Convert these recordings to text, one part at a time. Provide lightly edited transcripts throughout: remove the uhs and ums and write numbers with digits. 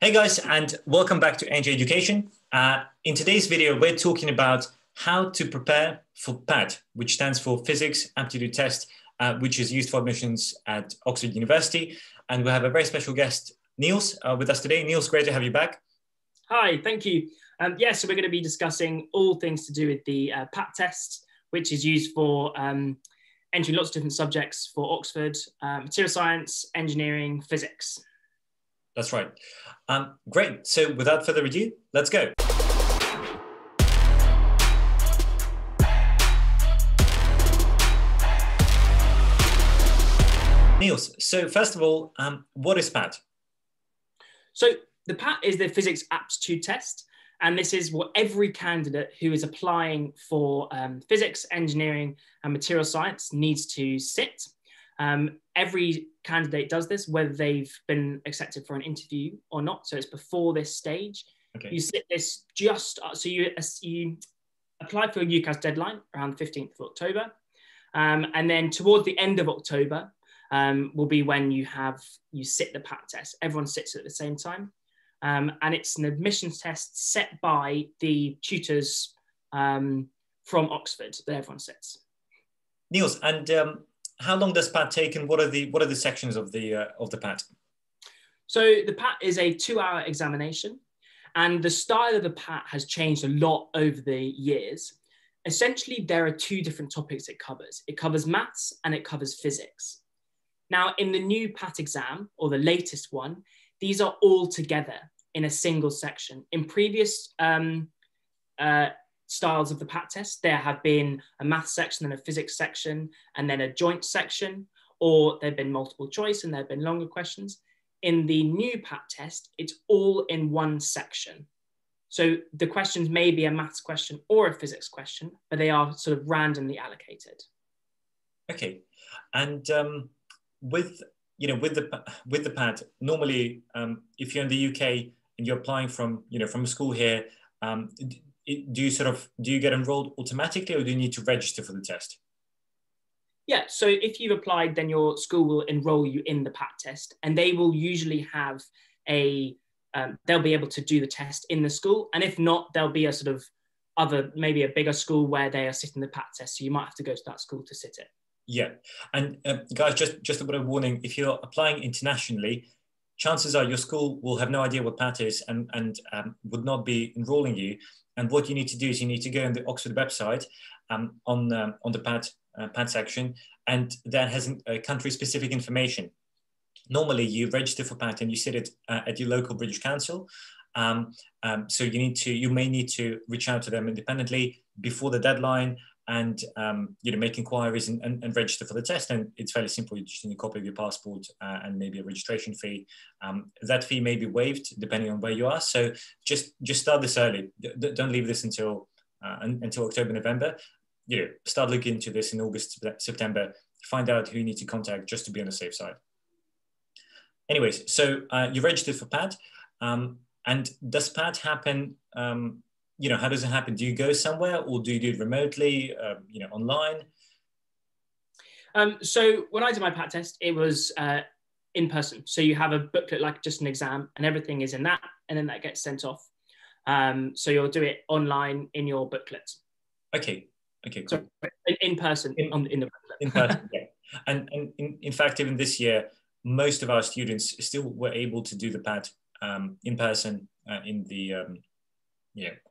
Hey guys, and welcome back to A&J Education. In today's video, we're talking about how to prepare for PAT, which stands for Physics Aptitude Test, which is used for admissions at Oxford University. And we have a very special guest, Niels, with us today. Niels, great to have you back. Hi, thank you. So we're going to be discussing all things to do with the PAT test, which is used for entering lots of different subjects for Oxford, material science, engineering, physics. That's right. Great. So without further ado, let's go. Niels, so first of all, what is PAT? So the PAT is the Physics Aptitude Test, and this is what every candidate who is applying for physics, engineering, and material science needs to sit. Every candidate does this, whether they've been accepted for an interview or not. So it's before this stage. Okay. You sit this just, so you apply for a UCAS deadline around the 15th of October. And then towards the end of October will be when you sit the PAT test. Everyone sits at the same time. And it's an admissions test set by the tutors from Oxford that everyone sits. Niels, and how long does PAT take, and what are the sections of the PAT? So the PAT is a 2-hour examination, and the style of the PAT has changed a lot over the years. Essentially, there are two different topics it covers. It covers maths and it covers physics. Now, in the new PAT exam, or the latest one, these are all together in a single section. In previous styles of the PAT test, there have been a math section and a physics section, and then a joint section, or there've been multiple choice and there've been longer questions. In the new PAT test, it's all in one section. So the questions may be a maths question or a physics question, but they are sort of randomly allocated. Okay, and with the PAT, normally if you're in the UK and you're applying from school here, do you get enrolled automatically, or do you need to register for the test? Yeah, so if you've applied, then your school will enroll you in the PAT test, and they will usually have a, they'll be able to do the test in the school. And if not, there'll be a sort of other, maybe a bigger school where they are sitting the PAT test. So you might have to go to that school to sit it. Yeah, and guys, just a bit of warning, if you're applying internationally, chances are your school will have no idea what PAT is and would not be enrolling you. And what you need to do is you need to go on the Oxford website on the PAT section, and that has country-specific information. Normally, you register for PAT and you sit it at your local British Council. So you may need to reach out to them independently before the deadline and make inquiries and register for the test. And it's fairly simple. You just need a copy of your passport and maybe a registration fee. That fee may be waived depending on where you are. So just start this early. Don't leave this until October, November. Start looking into this in August, September. Find out who you need to contact just to be on the safe side. Anyways, so you registered for PAT. And does PAT happen? How does it happen? Do you go somewhere, or do you do it remotely, online? So when I did my PAT test, it was in person. So you have a booklet, like just an exam, and everything is in that, and then that gets sent off. So you'll do it online in your booklet. Okay, cool. So in person, in the booklet. In person, yeah. And in fact, even this year, most of our students still were able to do the PAT in person in the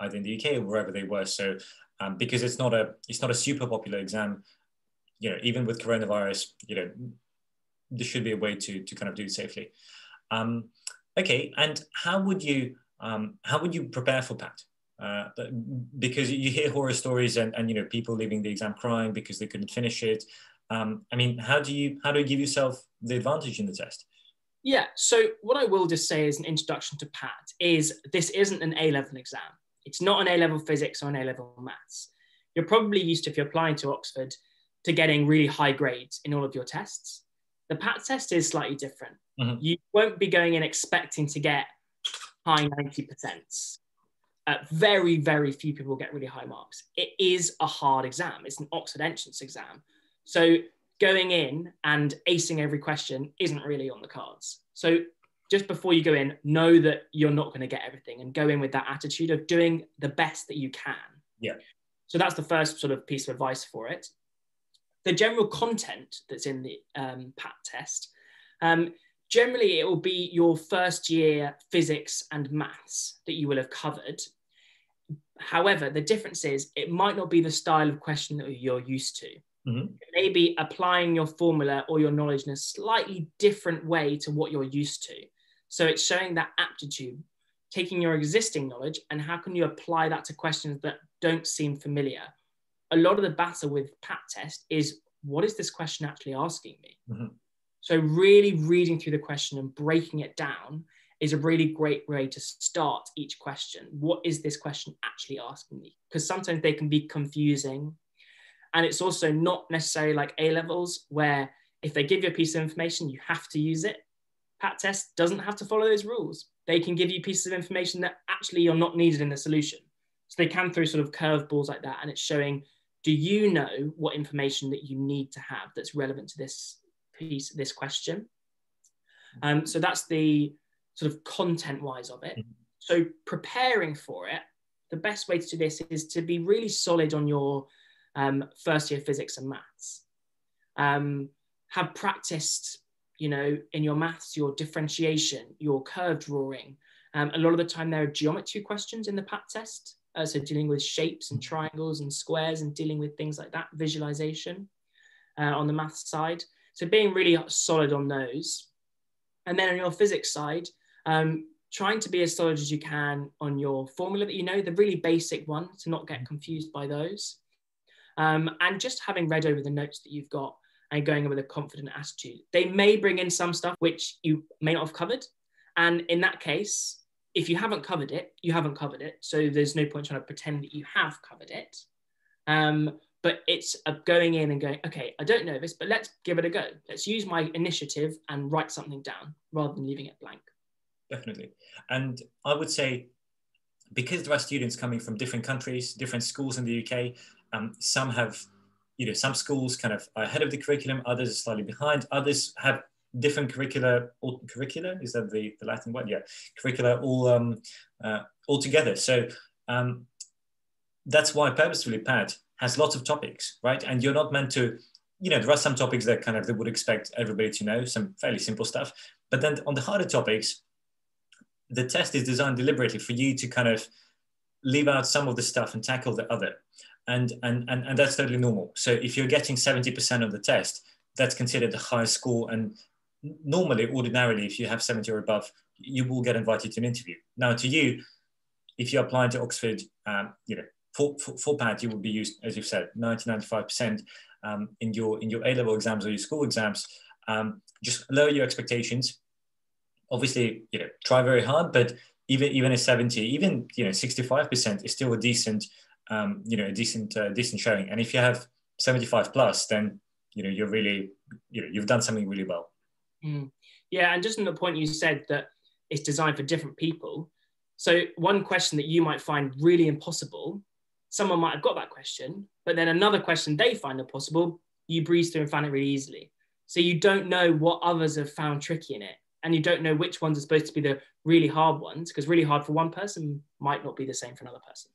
either in the UK or wherever they were. So because it's not a super popular exam, even with coronavirus, there should be a way to kind of do it safely. Okay, and how would you prepare for PAT? Because you hear horror stories and people leaving the exam crying because they couldn't finish it. How do you give yourself the advantage in the test? Yeah, so what I will just say as an introduction to PAT is this isn't an A-level exam. It's not an A-level physics or an A-level maths. You're probably used to, if you're applying to Oxford, to getting really high grades in all of your tests. The PAT test is slightly different. Mm-hmm. You won't be going in expecting to get high 90%. Very, very few people get really high marks. It is a hard exam. It's an Oxford entrance exam. So going in and acing every question isn't really on the cards. So just before you go in, know that you're not going to get everything, and go in with that attitude of doing the best that you can. Yeah. So that's the first sort of piece of advice for it. The general content that's in the PAT test, generally it will be your first year physics and maths that you will have covered. However, the difference is it might not be the style of question that you're used to. Mm-hmm. Maybe applying your formula or your knowledge in a slightly different way to what you're used to. So it's showing that aptitude, taking your existing knowledge and how can you apply that to questions that don't seem familiar. A lot of the battle with PAT test is, what is this question actually asking me? Mm-hmm. So really reading through the question and breaking it down is a really great way to start each question. What is this question actually asking me? Because sometimes they can be confusing. And it's also not necessarily like A-levels, where if they give you a piece of information, you have to use it. PAT test doesn't have to follow those rules. They can give you pieces of information that actually you're not needed in the solution. So they can throw sort of curveballs like that. And it's showing, do you know what information that you need to have that's relevant to this piece, this question? So that's the sort of content-wise of it. So preparing for it, the best way to do this is to be really solid on your first year physics and maths. Have practiced, you know, in your maths, your differentiation, your curve drawing. A lot of the time there are geometry questions in the PAT test. So dealing with shapes and triangles and squares and dealing with things like that, visualization on the maths side. So being really solid on those. And then on your physics side, trying to be as solid as you can on your formula that you know, the really basic one, to not get confused by those. And just having read over the notes that you've got and going in with a confident attitude. They may bring in some stuff which you may not have covered. And in that case, if you haven't covered it, you haven't covered it. So there's no point trying to pretend that you have covered it. But it's going in and going, okay, I don't know this, but let's give it a go. Let's use my initiative and write something down rather than leaving it blank. Definitely. And I would say, because there are students coming from different countries, different schools in the UK, some have, you know, some schools kind of are ahead of the curriculum, others are slightly behind, others have different curricula, or curricula, is that the Latin word? Yeah, curricula all together. So that's why purposefully PAT has lots of topics, right? And you're not meant to, you know, there are some topics that kind of they would expect everybody to know, some fairly simple stuff. But then on the harder topics, the test is designed deliberately for you to kind of leave out some of the stuff and tackle the other. And that's totally normal. So if you're getting 70% of the test, that's considered a high score. And normally, ordinarily, if you have 70 or above, you will get invited to an interview. Now to you, if you're applying to Oxford, you know, for PAT, you will be used, as you've said, 90–95% in your A-level exams or your school exams. Just lower your expectations. Obviously, you know, try very hard, but even a 70, even, you know, 65% is still a decent, you know, a decent showing. And if you have 75+, then, you know, you're really, you know, you've done something really well. Mm. Yeah, and just on the point you said that it's designed for different people. So one question that you might find really impossible, someone might have got that question, but then another question they find impossible, you breeze through and find it really easily. So you don't know what others have found tricky in it. And you don't know which ones are supposed to be the really hard ones, because really hard for one person might not be the same for another person.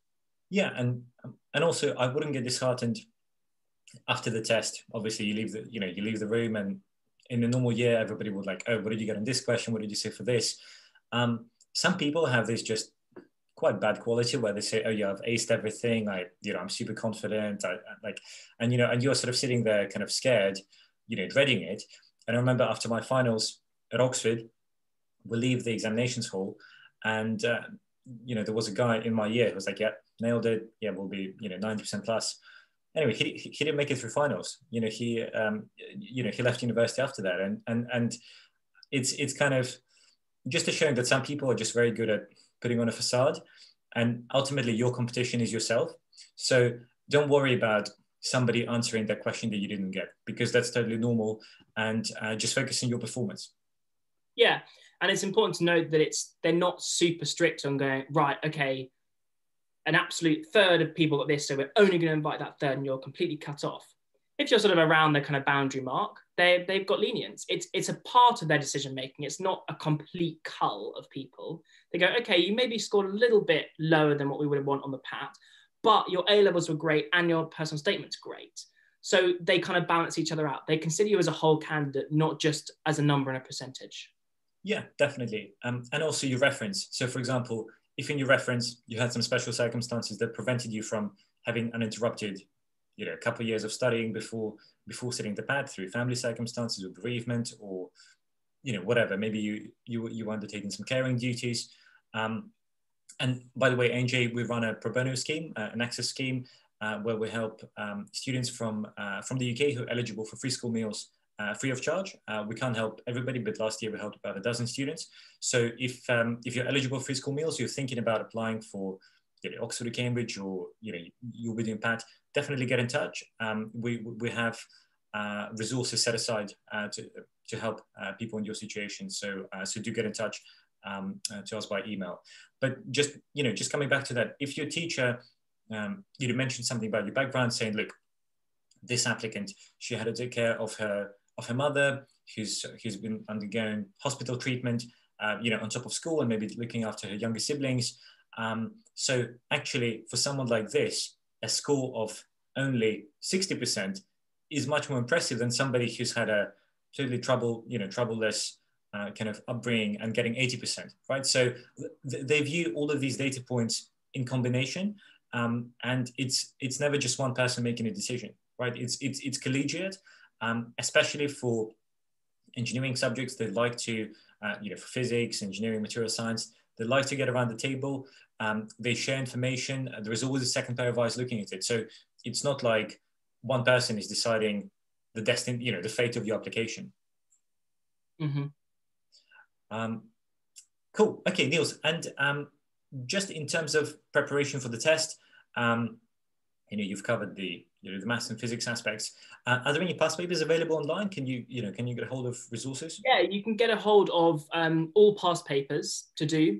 Yeah, and also I wouldn't get disheartened after the test. Obviously, you leave the room, and in a normal year, everybody would like, oh, what did you get on this question? What did you say for this? Some people have this just quite bad quality where they say, oh yeah, I've aced everything. I'm super confident. And you're sort of sitting there kind of scared, you know, dreading it. And I remember after my finals at Oxford, we leave the examinations hall, and you know, there was a guy in my year who was like, yeah, nailed it, yeah, we'll be, you know, 90% plus. Anyway, he didn't make it through finals. You know, he left university after that, and it's kind of just a showing that some people are just very good at putting on a facade, and ultimately your competition is yourself. So don't worry about somebody answering that question that you didn't get, because that's totally normal, and just focus on your performance. Yeah, and it's important to note that they're not super strict on going, right, okay, an absolute third of people got this, so we're only going to invite that third and you're completely cut off. if you're sort of around the kind of boundary mark, they've got lenience. It's a part of their decision making. It's not a complete cull of people. They go, okay, you maybe scored a little bit lower than what we would want on the PAT, but your A-levels were great and your personal statement's great. So they kind of balance each other out. They consider you as a whole candidate, not just as a number and a percentage. Yeah, definitely. And also your reference. So for example, if in your reference you had some special circumstances that prevented you from having uninterrupted, you know, a couple of years of studying before sitting the PAT through family circumstances or bereavement or, you know, whatever, maybe you were undertaking some caring duties. And by the way, A&J, we run a pro bono scheme, an access scheme, where we help students from the UK who are eligible for free school meals free of charge. We can't help everybody, but last year we helped about 12 students. So if you're eligible for free school meals, you're thinking about applying for, you know, Oxford or Cambridge, or you know, you'll be doing PAT, definitely get in touch. We have resources set aside to help people in your situation. So so do get in touch to us by email. But just, you know, just coming back to that, if your teacher you mentioned something about your background, saying, look, this applicant, she had to take care of her mother, who's been undergoing hospital treatment, you know, on top of school, and maybe looking after her younger siblings. So actually, for someone like this, a score of only 60% is much more impressive than somebody who's had a totally troubleless kind of upbringing and getting 80%, right? So they view all of these data points in combination. And it's never just one person making a decision, right? It's collegiate, especially for engineering subjects. They like to, you know, for physics, engineering, material science, they like to get around the table. They share information. There is always a second pair of eyes looking at it. So it's not like one person is deciding the destiny, you know, the fate of your application. Mm-hmm. Cool. Okay, Niels. And just in terms of preparation for the test, you know, you've covered the, you know, the maths and physics aspects. Are there any past papers available online? Can you get a hold of resources? Yeah, you can get a hold of all past papers to do.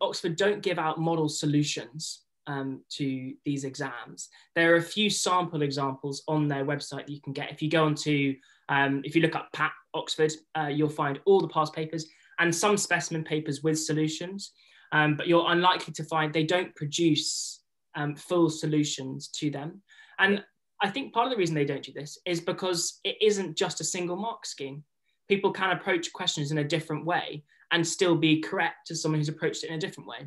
Oxford don't give out model solutions to these exams. There are a few sample examples on their website that you can get. If you go onto, if you look up PAT Oxford, you'll find all the past papers and some specimen papers with solutions. But you're unlikely to find, they don't produce full solutions to them. And I think part of the reason they don't do this is because it isn't just a single mark scheme. People can approach questions in a different way and still be correct to someone who's approached it in a different way.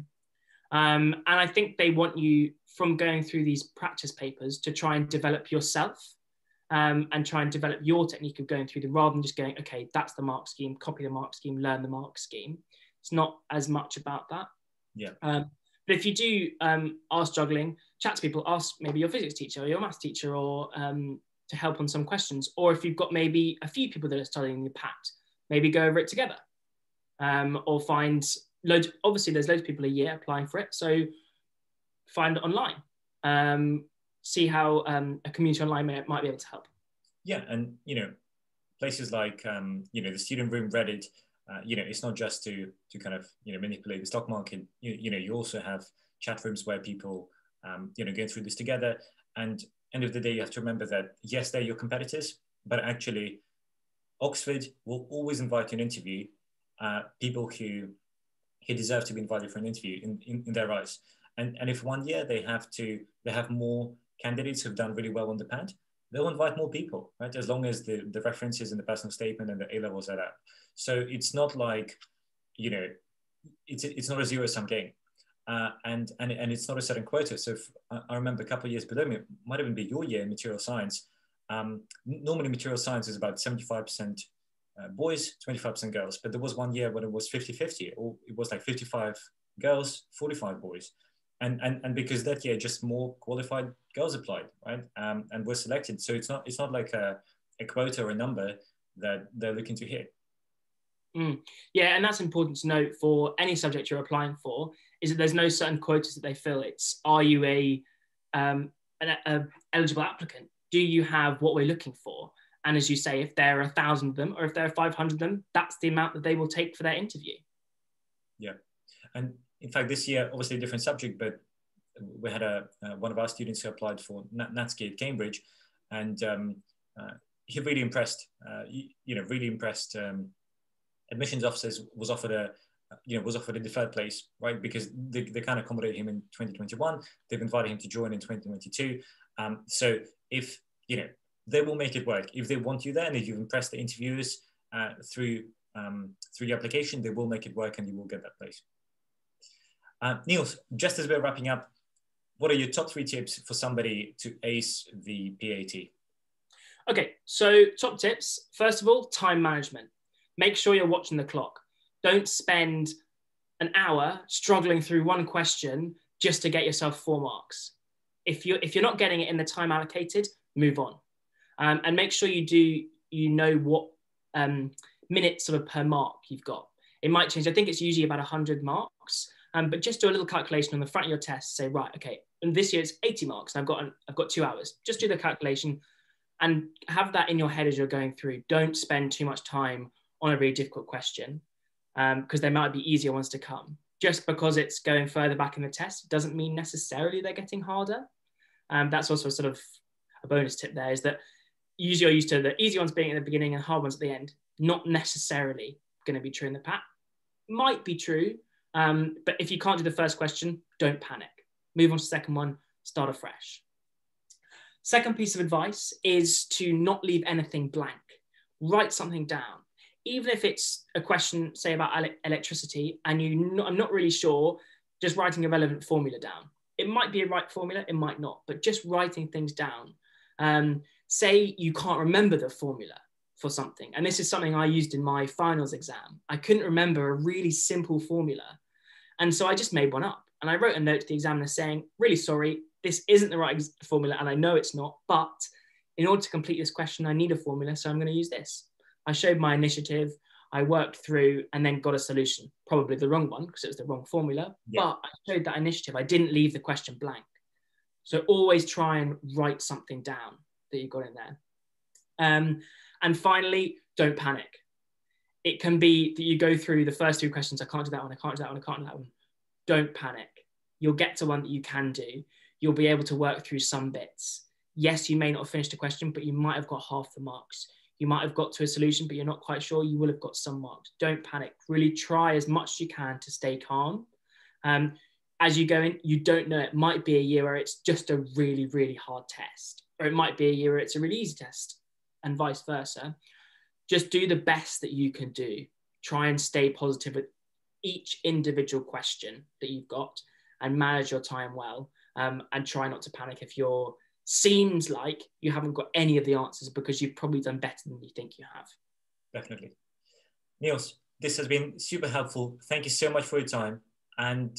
And I think they want you, from going through these practice papers, to try and develop yourself and try and develop your technique of going through them, rather than just going, okay, that's the mark scheme, copy the mark scheme, learn the mark scheme. It's not as much about that. Yeah. But if you do are struggling, chat to people, ask maybe your physics teacher or your maths teacher, or to help on some questions. Or if you've got maybe a few people that are studying the PAT, maybe go over it together. Or find loads, obviously there's loads of people a year applying for it, so find it online. See how a community online might be able to help. Yeah, and you know, places like you know, the Student Room, Reddit. You know, it's not just to kind of, you know, manipulate the stock market. You know, you also have chat rooms where people, you know, go through this together. And end of the day, you have to remember that, yes, they're your competitors, but actually Oxford will always invite an interview, people who deserve to be invited for an interview in their eyes. And if one year they have more candidates who've done really well on the PAT, they'll invite more people, right? As long as the references and the personal statement and the A-levels are up. So it's not like, you know, it's not a zero-sum game. And it's not a certain quota. So if, I remember a couple of years below me, it might even be your year in material science. Normally material science is about 75% boys, 25% girls. But there was one year when it was 50-50, or it was like 55 girls, 45 boys. And because that year just more qualified girls applied, right? And were selected. So it's not like a quota or a number that they're looking to hit. Mm. Yeah, and that's important to note for any subject you're applying for, is that there's no certain quotas that they fill. It's, are you an eligible applicant? Do you have what we're looking for? And as you say, if there are 1,000 of them, or if there are 500 of them, that's the amount that they will take for their interview. Yeah, and in fact, this year, obviously a different subject, but we had one of our students who applied for Natscape Cambridge, And he really impressed, really impressed. Admissions officers was offered a, was offered a deferred place, right? Because they can't accommodate him in 2021. They've invited him to join in 2022. So if, they will make it work. If they want you there and if you've impressed the interviewers through your application, they will make it work and you will get that place. Niels, just as we're wrapping up, what are your top three tips for somebody to ace the PAT? Okay, so top tips. First of all, time management. Make sure you're watching the clock. Don't spend an hour struggling through one question just to get yourself 4 marks. If you're not getting it in the time allocated, move on. And make sure you know what minutes sort of per mark you've got. It might change. I think it's usually about 100 marks, but just do a little calculation on the front of your test. Say, right, okay, and this year it's 80 marks and I've got 2 hours. Just do the calculation and have that in your head as you're going through. Don't spend too much time on a really difficult question, because there might be easier ones to come. Just because it's going further back in the test doesn't mean necessarily they're getting harder. That's also sort of a bonus tip there, is that usually you're used to the easy ones being at the beginning and hard ones at the end. Not necessarily going to be true in the PAT. Might be true, but if you can't do the first question, don't panic. Move on to the second one, start afresh. Second piece of advice is to not leave anything blank. Write something down. Even if it's a question, say, about electricity, and I'm not really sure, just writing a relevant formula down. It might be a right formula, it might not, but just writing things down. Say you can't remember the formula for something, and this is something I used in my finals exam. I couldn't remember a really simple formula, and so I just made one up, and I wrote a note to the examiner saying, really sorry, this isn't the right formula, and I know it's not, but in order to complete this question, I need a formula, so I'm going to use this. I showed my initiative, I worked through and then got a solution, probably the wrong one because it was the wrong formula, yeah. But I showed that initiative. I didn't leave the question blank. So always try and write something down that you've got in there. And finally, don't panic. It can be that you go through the first 2 questions, I can't do that one, I can't do that one, I can't do that one. Don't panic. You'll get to one that you can do. You'll be able to work through some bits. Yes, you may not have finished a question, but you might have got half the marks. You might have got to a solution, but you're not quite sure. You will have got some marks. Don't panic. Really try as much as you can to stay calm. As you go in, you don't know. It might be a year where it's just a really, really hard test, or it might be a year where it's a really easy test, and vice versa. Just do the best that you can do. Try and stay positive with each individual question that you've got and manage your time well, and try not to panic if you're seems like you haven't got any of the answers, because you've probably done better than you think you have. Definitely. Niels, this has been super helpful. Thank you so much for your time. And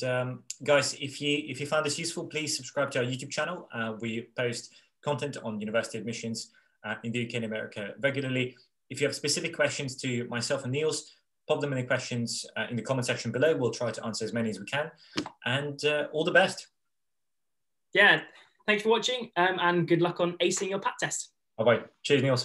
guys, if you found this useful, please subscribe to our YouTube channel. We post content on university admissions in the UK and America regularly. If you have specific questions to myself and Niels, pop them in the questions in the comment section below. We'll try to answer as many as we can. And all the best. Yeah. Thanks for watching, and good luck on acing your PAT test. Bye-bye. Cheers, Niels.